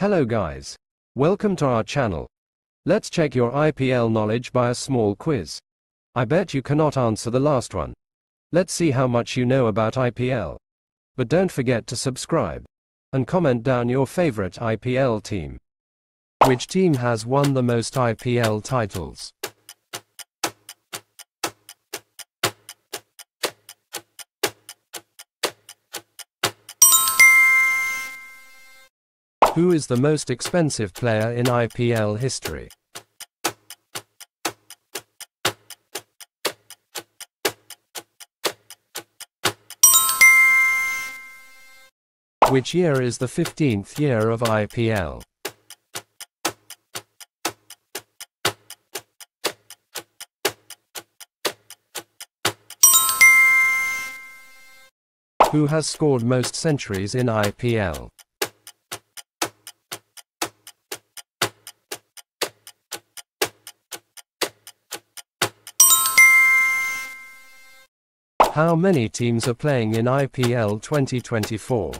Hello guys. Welcome to our channel. Let's check your IPL knowledge by a small quiz. I bet you cannot answer the last one. Let's see how much you know about IPL. But don't forget to subscribe and comment down your favorite IPL team. Which team has won the most IPL titles? Who is the most expensive player in IPL history? Which year is the 15th year of IPL? Who has scored most centuries in IPL? How many teams are playing in IPL 2024?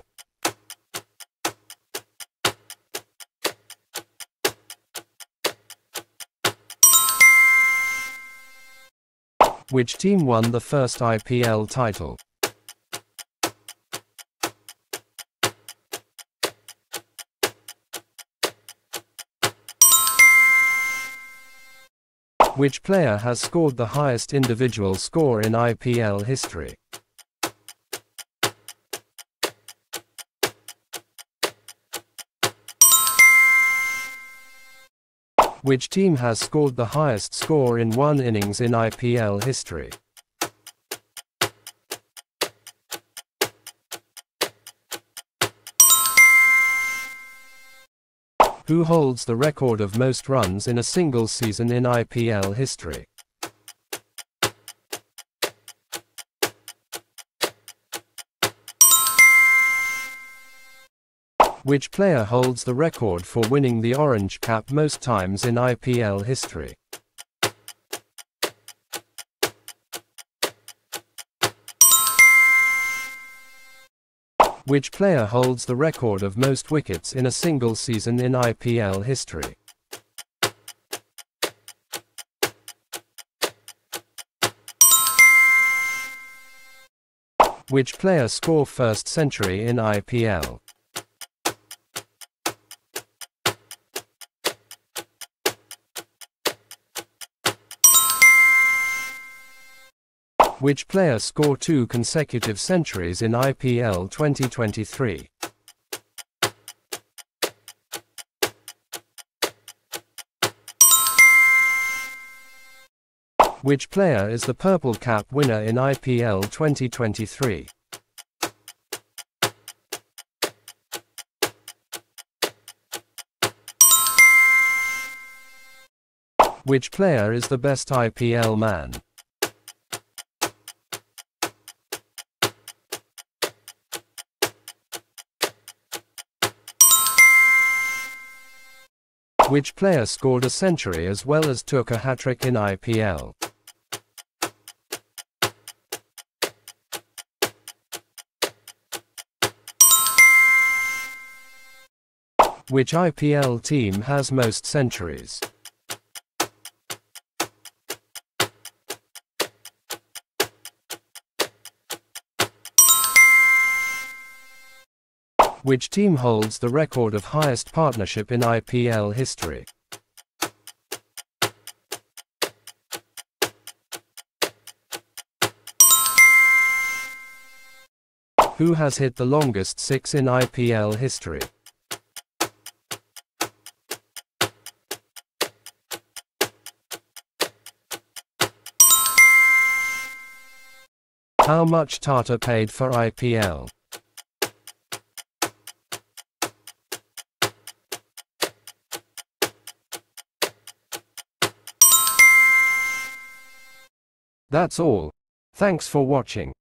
Which team won the first IPL title? Which player has scored the highest individual score in IPL history? Which team has scored the highest score in one innings in IPL history? Who holds the record of most runs in a single season in IPL history? Which player holds the record for winning the Orange Cap most times in IPL history? Which player holds the record of most wickets in a single season in IPL history? Which player scored first century in IPL? Which player scored two consecutive centuries in IPL 2023? Which player is the Purple Cap winner in IPL 2023? Which player is the best IPL man? Which player scored a century as well as took a hat-trick in IPL? Which IPL team has most centuries? Which team holds the record of highest partnership in IPL history? Who has hit the longest six in IPL history? How much Tata paid for IPL? That's all. Thanks for watching.